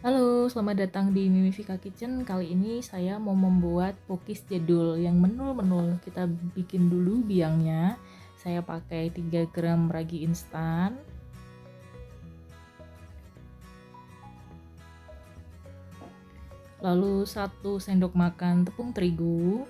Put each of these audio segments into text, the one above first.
Halo, selamat datang di Mimi Vika Kitchen. Kali ini saya mau membuat pukis jadul yang menul-menul. Kita bikin dulu biangnya. Saya pakai 3 gram ragi instan, 1 sendok makan tepung terigu,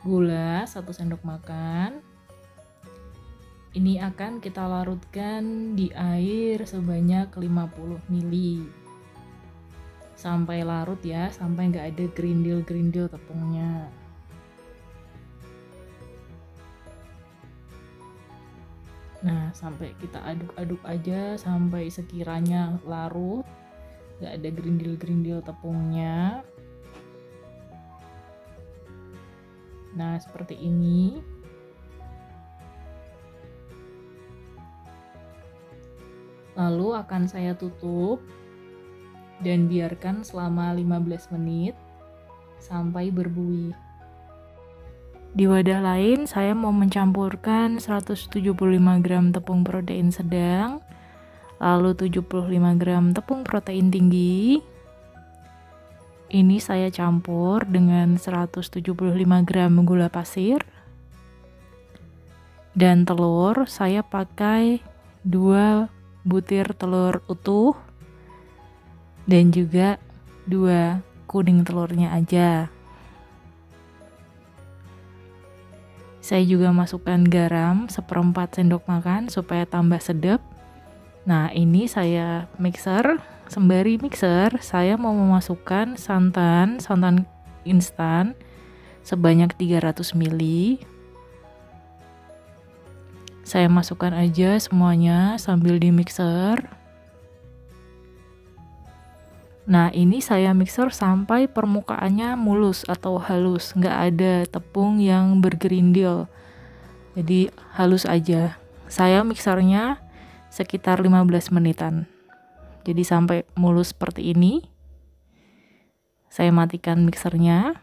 gula 1 sendok makan. Ini akan kita larutkan di air sebanyak 50 ml. Sampai larut ya, sampai nggak ada gerindil-gerindil tepungnya. Nah, sampai kita aduk-aduk aja sampai sekiranya larut, nggak ada gerindil-gerindil tepungnya. Nah, seperti ini. Lalu akan saya tutup dan biarkan selama 15 menit sampai berbuih. Di wadah lain saya mau mencampurkan 175 gram tepung protein sedang, lalu 75 gram tepung protein tinggi. Ini saya campur dengan 175 gram gula pasir dan telur. Saya pakai 2 butir telur utuh dan juga 2 kuning telurnya aja. Saya juga masukkan garam 1/4 sendok makan supaya tambah sedap. Nah, ini saya mixer. Sembari mixer, saya mau memasukkan santan instan sebanyak 300 ml. Saya masukkan aja semuanya sambil di mixer. Nah, ini saya mixer sampai permukaannya mulus atau halus, nggak ada tepung yang bergerindil, jadi halus aja. Saya mixernya sekitar 15 menitan, jadi sampai mulus seperti ini. Saya matikan mixernya.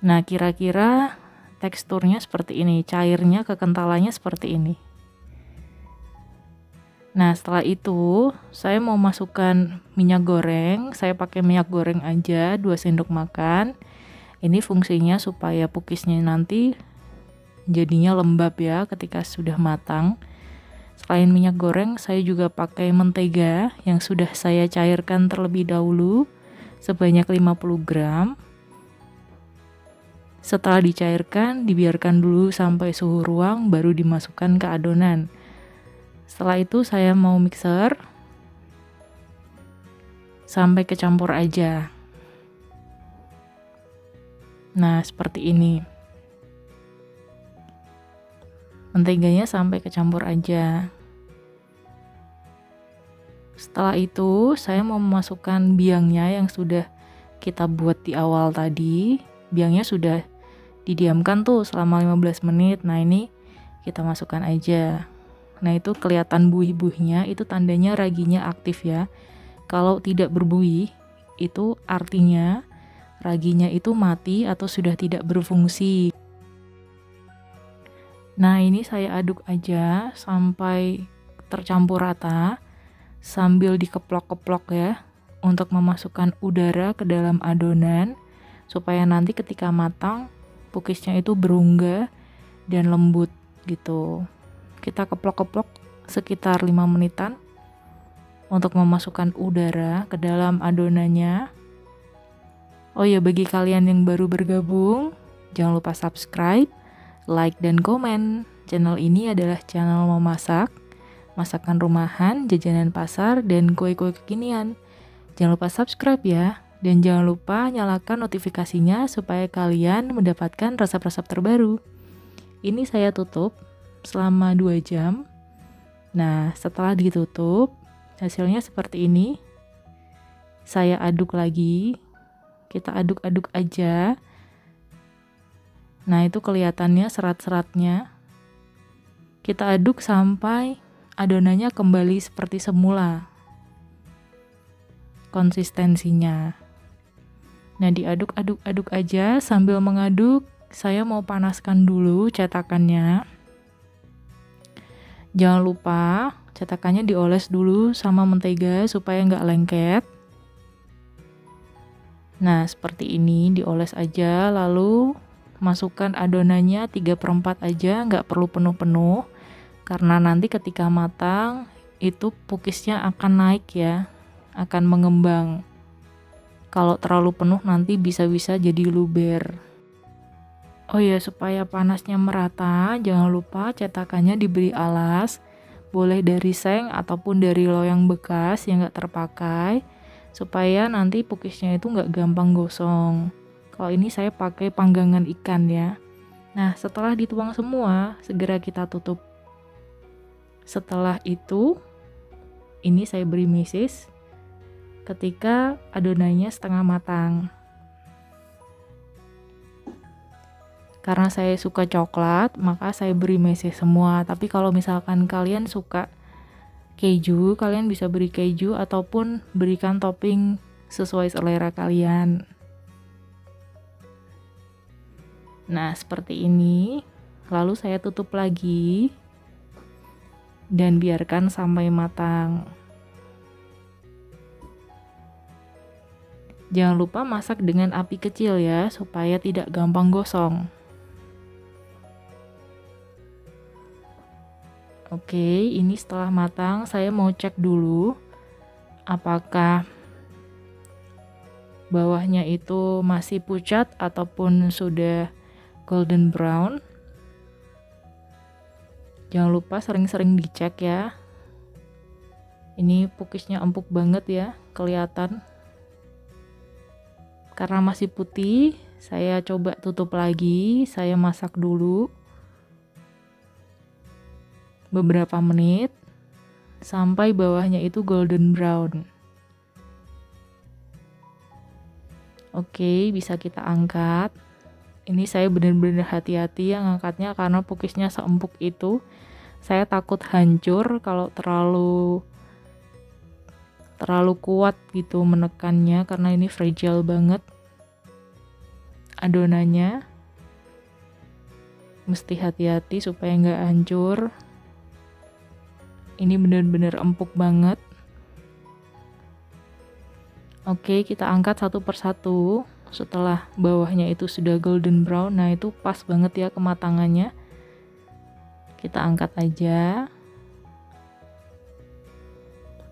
Nah, kira-kira teksturnya seperti ini, cairnya, kekentalannya seperti ini. Nah, setelah itu saya mau masukkan minyak goreng. Saya pakai minyak goreng aja 2 sendok makan. Ini fungsinya supaya pukisnya nanti jadinya lembab ya ketika sudah matang. Selain minyak goreng, saya juga pakai mentega yang sudah saya cairkan terlebih dahulu sebanyak 50 gram. Setelah dicairkan, dibiarkan dulu sampai suhu ruang, baru dimasukkan ke adonan. Setelah itu saya mau mixer sampai kecampur aja. Nah, seperti ini. Menteganya sampai kecampur aja. Setelah itu saya mau memasukkan biangnya yang sudah kita buat di awal tadi. Biangnya sudah didiamkan tuh selama 15 menit. Nah, ini kita masukkan aja. Nah, itu kelihatan buih-buihnya, itu tandanya raginya aktif ya. Kalau tidak berbuih, itu artinya raginya itu mati atau sudah tidak berfungsi. Nah, ini saya aduk aja sampai tercampur rata sambil dikeplok-keplok ya, untuk memasukkan udara ke dalam adonan supaya nanti ketika matang pukisnya itu berongga dan lembut gitu. Kita keplok-keplok sekitar 5 menitan untuk memasukkan udara ke dalam adonannya. Oh ya, bagi kalian yang baru bergabung, jangan lupa subscribe, like, dan komen. Channel ini adalah channel memasak, masakan rumahan, jajanan pasar, dan kue-kue kekinian. Jangan lupa subscribe ya. Dan jangan lupa nyalakan notifikasinya supaya kalian mendapatkan resep-resep terbaru. Ini saya tutup selama 2 jam. Nah, setelah ditutup, hasilnya seperti ini. Saya aduk lagi. Kita aduk-aduk aja. Nah, itu kelihatannya serat-seratnya. Kita aduk sampai adonannya kembali seperti semula konsistensinya. Nah, diaduk-aduk-aduk aja. Sambil mengaduk, saya mau panaskan dulu cetakannya. Jangan lupa cetakannya dioles dulu sama mentega supaya nggak lengket. Nah, seperti ini dioles aja, lalu masukkan adonannya 3/4 aja, nggak perlu penuh-penuh karena nanti ketika matang itu pukisnya akan naik ya, akan mengembang. Kalau terlalu penuh nanti bisa-bisa jadi luber. Oh ya, supaya panasnya merata jangan lupa cetakannya diberi alas, boleh dari seng ataupun dari loyang bekas yang nggak terpakai, supaya nanti pukisnya itu nggak gampang gosong. Kalau ini saya pakai panggangan ikan ya. Nah, setelah dituang semua, segera kita tutup. Setelah itu, ini saya beri meses ketika adonannya setengah matang. Karena saya suka coklat, maka saya beri meses semua. Tapi kalau misalkan kalian suka keju, kalian bisa beri keju ataupun berikan topping sesuai selera kalian. Nah, seperti ini, lalu saya tutup lagi dan biarkan sampai matang. Jangan lupa masak dengan api kecil ya, supaya tidak gampang gosong. Oke, ini setelah matang, saya mau cek dulu apakah bawahnya itu masih pucat ataupun sudah golden brown. Jangan lupa sering-sering dicek ya. Ini pukisnya empuk banget ya, kelihatan. Karena masih putih, saya coba tutup lagi, saya masak dulu beberapa menit sampai bawahnya itu golden brown. Oke, bisa kita angkat. Ini saya benar-benar hati-hati yang angkatnya karena pukisnya seempuk itu. Saya takut hancur kalau terlalu kuat gitu menekannya karena ini fragile banget adonannya. Mesti hati-hati supaya nggak hancur. Ini benar-benar empuk banget. Oke, kita angkat satu persatu. Setelah bawahnya itu sudah golden brown, nah itu pas banget ya kematangannya. Kita angkat aja.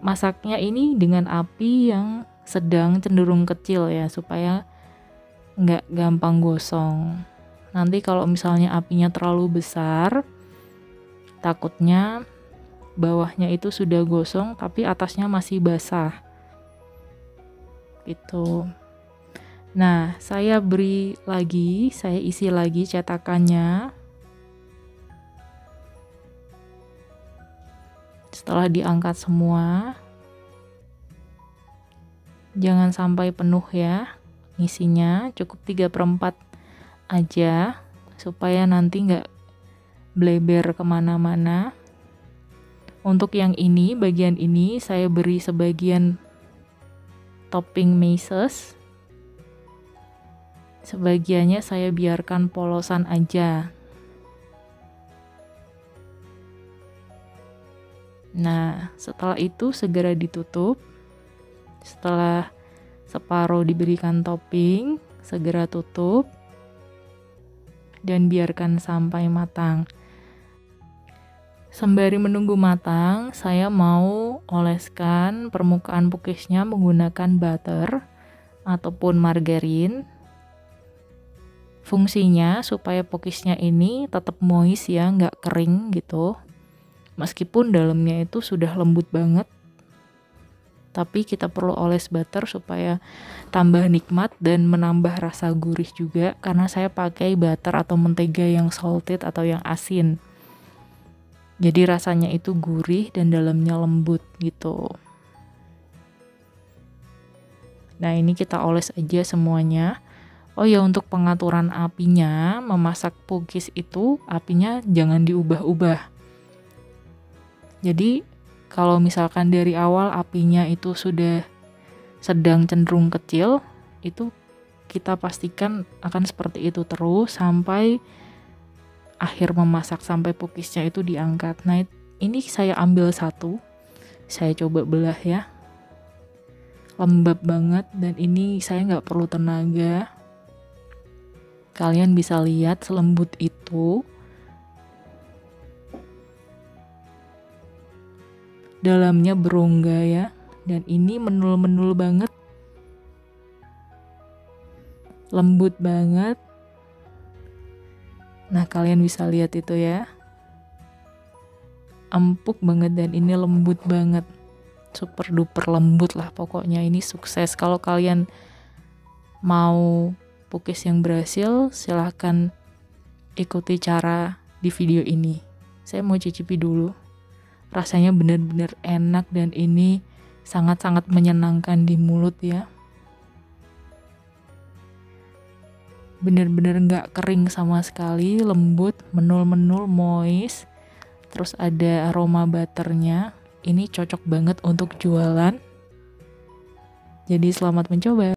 Masaknya ini dengan api yang sedang, cenderung kecil ya, supaya nggak gampang gosong. Nanti kalau misalnya apinya terlalu besar, takutnya bawahnya itu sudah gosong tapi atasnya masih basah gitu. Nah, saya beri lagi, saya isi lagi cetakannya. Setelah diangkat semua, jangan sampai penuh ya isinya, cukup 3/4 aja supaya nanti nggak bleber kemana-mana. Untuk yang ini, bagian ini saya beri sebagian topping meses. Sebagiannya saya biarkan polosan aja. Nah, setelah itu segera ditutup. Setelah separuh diberikan topping, segera tutup dan biarkan sampai matang. Sembari menunggu matang, saya mau oleskan permukaan pukisnya menggunakan butter ataupun margarin. Fungsinya supaya pukisnya ini tetap moist ya, nggak kering gitu. Meskipun dalamnya itu sudah lembut banget, tapi kita perlu oles butter supaya tambah nikmat dan menambah rasa gurih juga. Karena saya pakai butter atau mentega yang salted atau yang asin, jadi rasanya itu gurih dan dalamnya lembut gitu. Nah, ini kita oles aja semuanya. Oh ya, untuk pengaturan apinya, memasak pukis itu apinya jangan diubah-ubah. Jadi kalau misalkan dari awal apinya itu sudah sedang, cenderung kecil, itu kita pastikan akan seperti itu terus sampai akhir memasak, sampai pukisnya itu diangkat. Nah, Ini saya ambil satu, saya coba belah ya. Lembab banget dan ini saya nggak perlu tenaga. Kalian bisa lihat selembut itu. Dalamnya berongga ya, dan ini menul-menul banget. Lembut banget. Nah, kalian bisa lihat itu ya. Empuk banget dan ini lembut banget. Super duper lembut lah pokoknya, ini sukses. Kalau kalian mau pukis yang berhasil, silahkan ikuti cara di video ini. Saya mau cicipi dulu. Rasanya benar-benar enak dan ini sangat-sangat menyenangkan di mulut ya. Benar-benar nggak kering sama sekali, lembut, menul-menul, moist. Terus ada aroma butternya. Ini cocok banget untuk jualan. Jadi selamat mencoba.